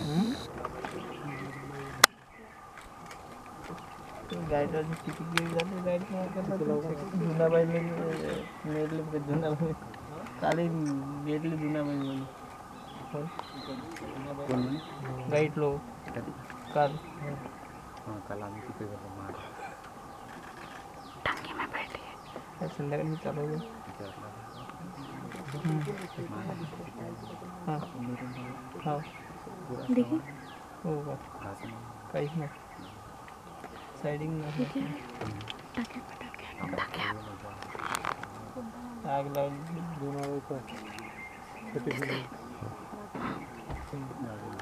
guide siding आग लग दोनों